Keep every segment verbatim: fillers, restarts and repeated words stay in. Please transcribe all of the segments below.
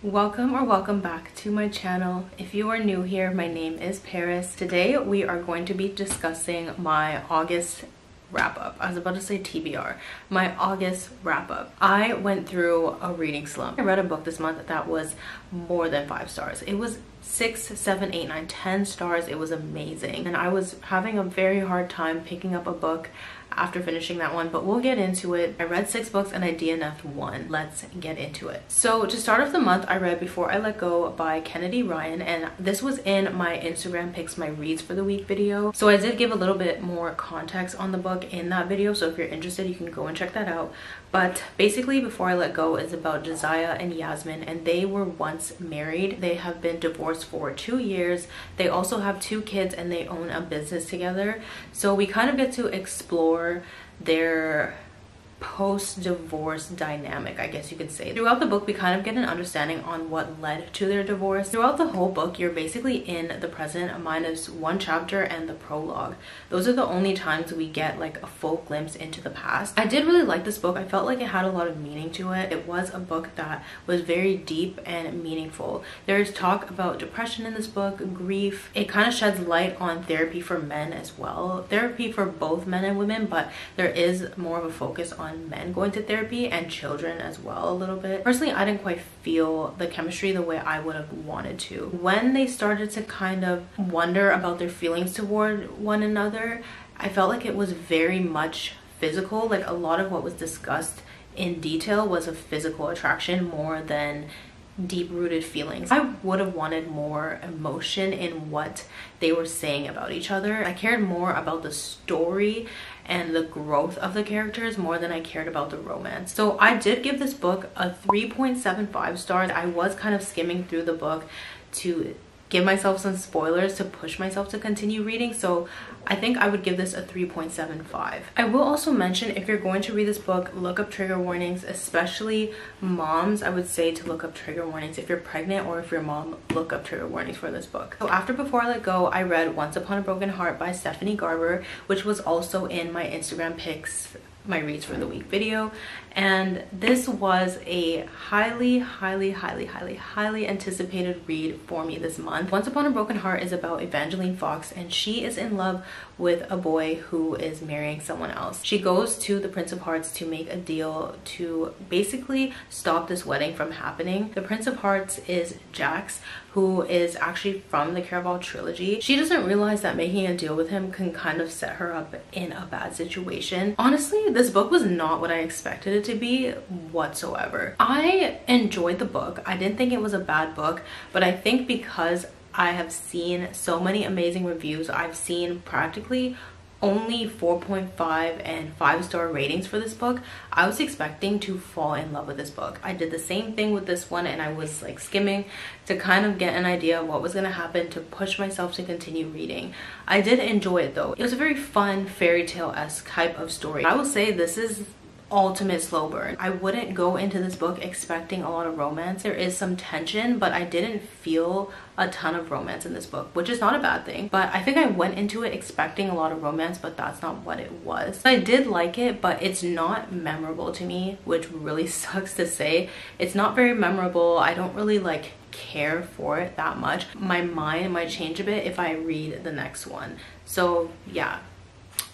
Welcome or welcome back to my channel. If you are new here, my name is Paris. Today we are going to be discussing my August wrap up. I was about to say T B R. My August wrap up. I went through a reading slump. I read a book this month that was more than five stars. It was six, seven, eight, nine, ten stars. It was amazing. And I was having a very hard time picking up a book after finishing that one, but we'll get into it. I read six books and I D N F'd one. Let's get into it. So to start off the month, I read Before I Let Go by Kennedy Ryan, and this was in my Instagram picks, my reads for the week video. So I did give a little bit more context on the book in that video, so if you're interested, you can go and check that out. But basically, Before I Let Go is about Desiah and Yasmin, and they were once married. They have been divorced for two years. They also have two kids and they own a business together. So we kind of get to explore their post-divorce dynamic, I guess you could say. Throughout the book, we kind of get an understanding on what led to their divorce. Throughout the whole book, you're basically in the present minus one chapter and the prologue. Those are the only times we get like a full glimpse into the past. I did really like this book. I felt like it had a lot of meaning to it. It was a book that was very deep and meaningful. There is talk about depression in this book, grief. It kind of sheds light on therapy for men as well. Therapy for both men and women, but there is more of a focus on men going to therapy and children as well a little bit. Personally, I didn't quite feel the chemistry the way I would have wanted to. When they started to kind of wonder about their feelings toward one another, I felt like it was very much physical. Like a lot of what was discussed in detail was a physical attraction more than deep-rooted feelings. I would have wanted more emotion in what they were saying about each other. I cared more about the story and the growth of the characters more than I cared about the romance. So I did give this book a three point seven five stars. I was kind of skimming through the book to give myself some spoilers to push myself to continue reading, so I think I would give this a three point seven five. I will also mention, if you're going to read this book, look up trigger warnings, especially moms. I would say to look up trigger warnings if you're pregnant or if you're mom, look up trigger warnings for this book. So after Before I Let Go, I read Once Upon a Broken Heart by Stephanie Garber, which was also in my Instagram picks, my reads for the week video, and this was a highly highly highly highly highly anticipated read for me this month. Once Upon a Broken Heart is about Evangeline Fox, and she is in love with a boy who is marrying someone else. She goes to the Prince of Hearts to make a deal to basically stop this wedding from happening. The Prince of Hearts is Jax, who is actually from the Caraval trilogy. She doesn't realize that making a deal with him can kind of set her up in a bad situation. Honestly, this book was not what I expected it to be whatsoever. I enjoyed the book. I didn't think it was a bad book, but I think because I have seen so many amazing reviews, I've seen practically only four point five and five star ratings for this book, I was expecting to fall in love with this book. I did the same thing with this one, and I was like skimming to kind of get an idea of what was going to happen to push myself to continue reading. I did enjoy it though. It was a very fun fairy tale-esque type of story. I will say this is ultimate slow burn. I wouldn't go into this book expecting a lot of romance. There is some tension, but I didn't feel a ton of romance in this book, which is not a bad thing, but I think I went into it expecting a lot of romance, but that's not what it was. I did like it, but it's not memorable to me, which really sucks to say. It's not very memorable. I don't really like care for it that much. My mind might change a bit if I read the next one. So yeah,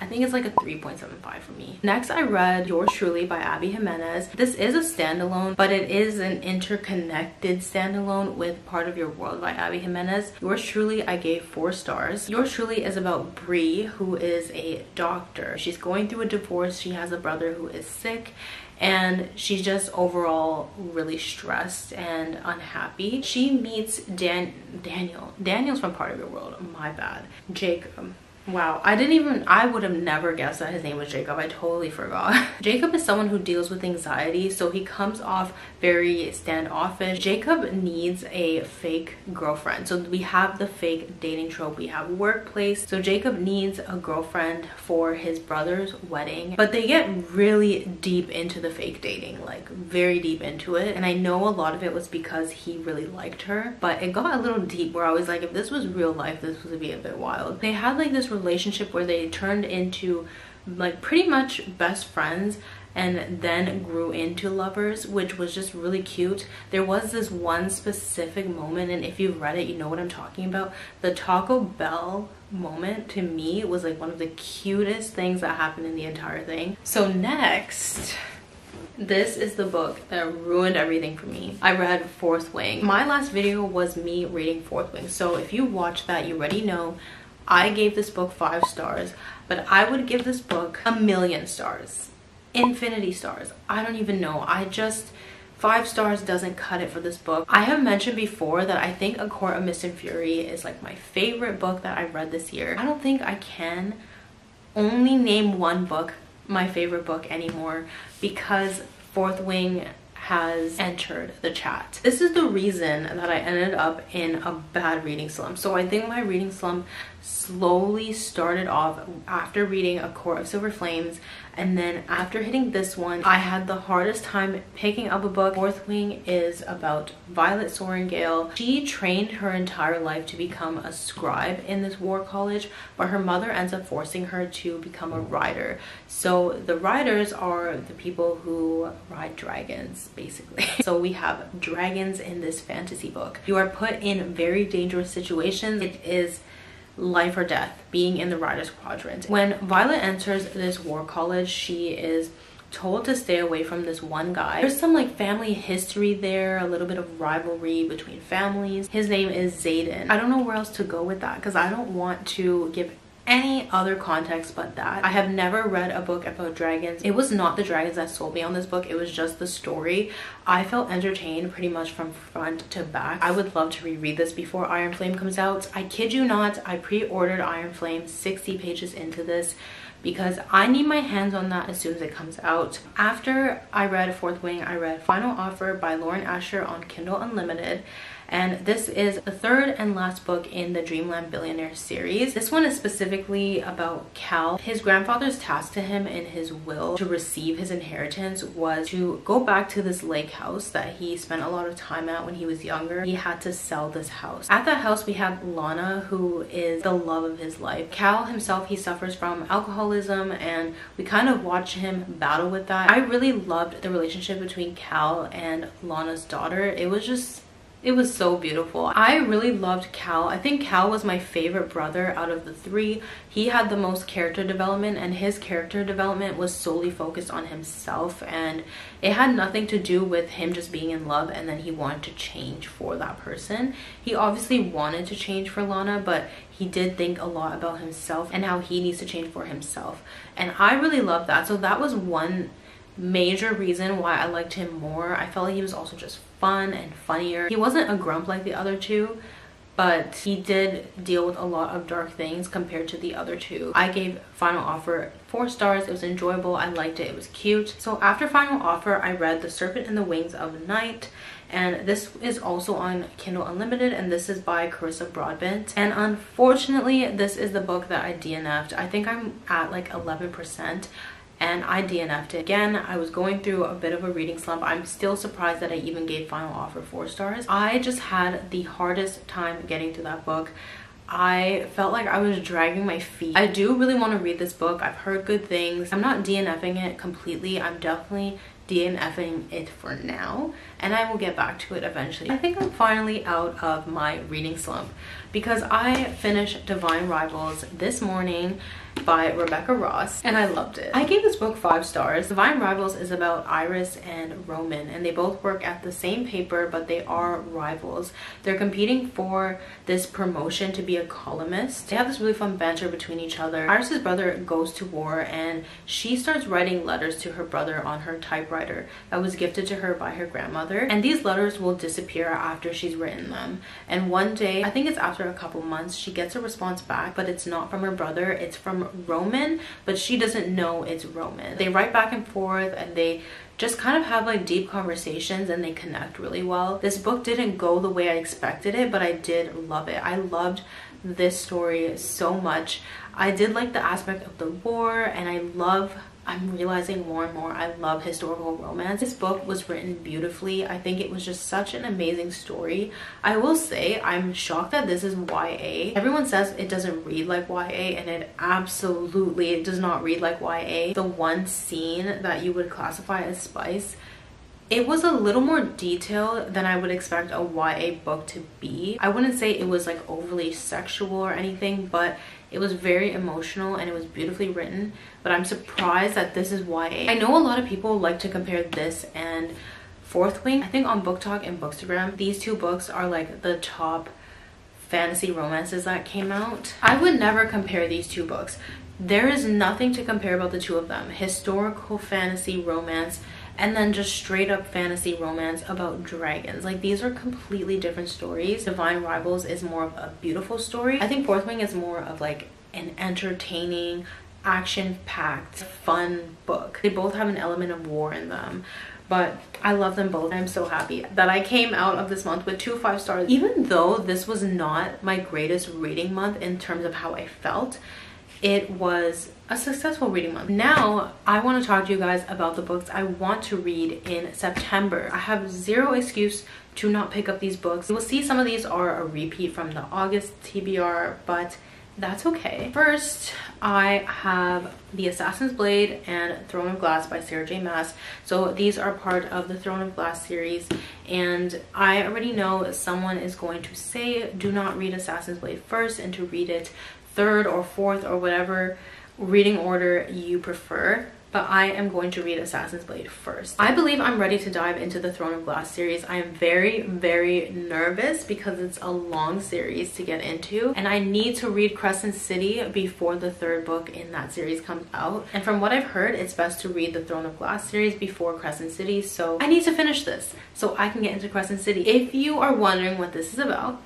I think it's like a three point seven five for me. Next, I read Yours Truly by Abby Jimenez. This is a standalone, but it is an interconnected standalone with Part of Your World by Abby Jimenez. Yours Truly, I gave four stars. Yours Truly is about Brie, who is a doctor. She's going through a divorce. She has a brother who is sick, and she's just overall really stressed and unhappy. She meets Dan Daniel. Daniel's from Part of Your World. My bad. Jacob. Wow, I didn't even, I would have never guessed that his name was Jacob. I totally forgot. Jacob is someone who deals with anxiety, so he comes off very standoffish. Jacob needs a fake girlfriend. So we have the fake dating trope, we have workplace. So Jacob needs a girlfriend for his brother's wedding, but they get really deep into the fake dating, like very deep into it. And I know a lot of it was because he really liked her, but it got a little deep where I was like, if this was real life, this would be a bit wild. They had like this relationship where they turned into like pretty much best friends, and then grew into lovers, which was just really cute. There was this one specific moment, and if you've read it, you know what I'm talking about. The Taco Bell moment to me was like one of the cutest things that happened in the entire thing. So next, this is the book that ruined everything for me. I read Fourth Wing. My last video was me reading Fourth Wing. So if you watch that, you already know I gave this book five stars, but I would give this book a million stars, infinity stars. I don't even know. I just, five stars doesn't cut it for this book. I have mentioned before that I think A Court of Mist and Fury is like my favorite book that I read this year. I don't think I can only name one book my favorite book anymore, because Fourth Wing has entered the chat. This is the reason that I ended up in a bad reading slump. So I think my reading slump slowly started off after reading A Court of Silver Flames, and then after hitting this one, I had the hardest time picking up a book. Fourth Wing is about Violet Sorengale. She trained her entire life to become a scribe in this war college, but her mother ends up forcing her to become a rider. So the riders are the people who ride dragons, basically. So we have dragons in this fantasy book. You are put in very dangerous situations. It is life or death being in the rider's quadrant. When Violet enters this war college, she is told to stay away from this one guy. There's some like family history there, a little bit of rivalry between families. His name is Zayden. I don't know where else to go with that, because I don't want to give any other context but that. I have never read a book about dragons. It was not the dragons that sold me on this book, it was just the story. I felt entertained pretty much from front to back. I would love to reread this before Iron Flame comes out. I kid you not, I pre-ordered Iron Flame sixty pages into this, because I need my hands on that as soon as it comes out. After I read Fourth Wing, I read Final Offer by Lauren Asher on Kindle Unlimited. And this is the third and last book in the Dreamland Billionaire series. This one is specifically about Cal. His grandfather's task to him in his will to receive his inheritance was to go back to this lake house that he spent a lot of time at when he was younger. He had to sell this house. At that house, we have Lana, who is the love of his life. Cal himself, he suffers from alcoholism, and we kind of watch him battle with that. I really loved the relationship between Cal and Lana's daughter. It was just, it was so beautiful. I really loved Cal. I think Cal was my favorite brother out of the three. He had the most character development, and his character development was solely focused on himself, and it had nothing to do with him just being in love and then he wanted to change for that person. He obviously wanted to change for Lana, but he did think a lot about himself and how he needs to change for himself. And I really loved that. So that was one major reason why I liked him more. I felt like he was also just fun and funnier. He wasn't a grump like the other two, but he did deal with a lot of dark things compared to the other two. I gave Final Offer four stars. It was enjoyable. I liked it. It was cute. So after Final Offer, I read The Serpent and the Wings of Night. And this is also on Kindle Unlimited, and this is by Carissa Broadbent. And unfortunately, this is the book that I D N F'd. I think I'm at like eleven percent. And I D N F'd it. Again, I was going through a bit of a reading slump. I'm still surprised that I even gave Final Offer four stars. I just had the hardest time getting through that book. I felt like I was dragging my feet. I do really want to read this book. I've heard good things. I'm not D N F'ing it completely. I'm definitely D N F'ing it for now, and I will get back to it eventually. I think I'm finally out of my reading slump, because I finished Divine Rivals this morning by Rebecca Ross, and I loved it. I gave this book five stars. Divine Rivals is about Iris and Roman, and they both work at the same paper, but they are rivals. They're competing for this promotion to be a columnist. They have this really fun banter between each other. Iris's brother goes to war, and she starts writing letters to her brother on her typewriter that was gifted to her by her grandmother, and these letters will disappear after she's written them. And one day, I think it's after a couple months, she gets a response back, but it's not from her brother, it's from Roman, but she doesn't know it's Roman. They write back and forth, and they just kind of have like deep conversations, and they connect really well. This book didn't go the way I expected it, but I did love it. I loved this story so much. I did like the aspect of the war, and I love I'm realizing more and more I love historical romance. This book was written beautifully. I think it was just such an amazing story. I will say I'm shocked that this is Y A. Everyone says it doesn't read like Y A, and it absolutely does not read like Y A. The one scene that you would classify as spice, it was a little more detailed than I would expect a Y A book to be. I wouldn't say it was like overly sexual or anything, but it was very emotional and it was beautifully written. But I'm surprised that this is Y A. I know a lot of people like to compare this and Fourth Wing. I think on Book Talk and Bookstagram, these two books are like the top fantasy romances that came out. I would never compare these two books. There is nothing to compare about the two of them. Historical fantasy romance, and then just straight up fantasy romance about dragons. Like, these are completely different stories. Divine Rivals is more of a beautiful story. I think Fourth Wing is more of like an entertaining, action-packed, fun book. They both have an element of war in them, but I love them both. I'm so happy that I came out of this month with two five stars. Even though this was not my greatest reading month in terms of how I felt, it was a successful reading month. Now I want to talk to you guys about the books I want to read in September. I have zero excuse to not pick up these books. You will see some of these are a repeat from the August T B R, but that's okay. First, I have The Assassin's Blade and Throne of Glass by Sarah J Maas. So these are part of the Throne of Glass series, and I already know someone is going to say do not read Assassin's Blade first and to read it third or fourth or whatever reading order you prefer, but I am going to read Assassin's Blade first. I believe I'm ready to dive into the Throne of Glass series. I am very, very nervous because it's a long series to get into, and I need to read Crescent City before the third book in that series comes out. And from what I've heard, it's best to read the Throne of Glass series before Crescent City, so I need to finish this so I can get into Crescent City. If you are wondering what this is about,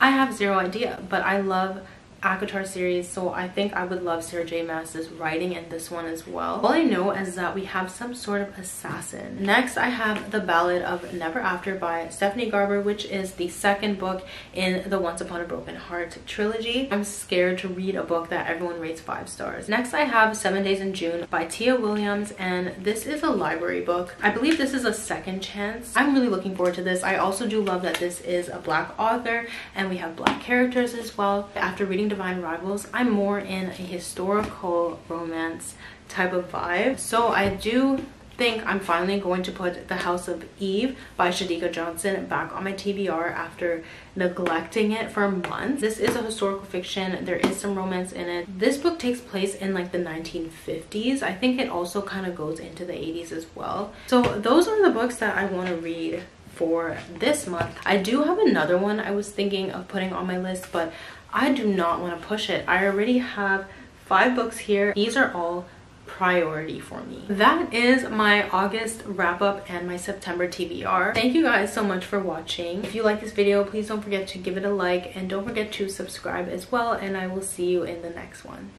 I have zero idea, but I love ACOTAR series, so I think I would love Sarah J Maas's writing in this one as well. All I know is that we have some sort of assassin. Next, I have The Ballad of Never After by Stephanie Garber, which is the second book in the Once Upon a Broken Heart trilogy. I'm scared to read a book that everyone rates five stars. Next, I have Seven Days in June by Tia Williams, and this is a library book. I believe this is a second chance. I'm really looking forward to this. I also do love that this is a Black author and we have Black characters as well. After reading Divine Rivals, I'm more in a historical romance type of vibe, so I do think I'm finally going to put The House of Eve by Shadika Johnson back on my T B R after neglecting it for months. This is a historical fiction. There is some romance in it. This book takes place in like the nineteen fifties. I think it also kind of goes into the eighties as well. So those are the books that I want to read for this month. I do have another one I was thinking of putting on my list, but I do not want to push it. I already have five books here. These are all priority for me. That is my August wrap up and my September T B R. Thank you guys so much for watching. If you like this video, please don't forget to give it a like, and don't forget to subscribe as well, and I will see you in the next one.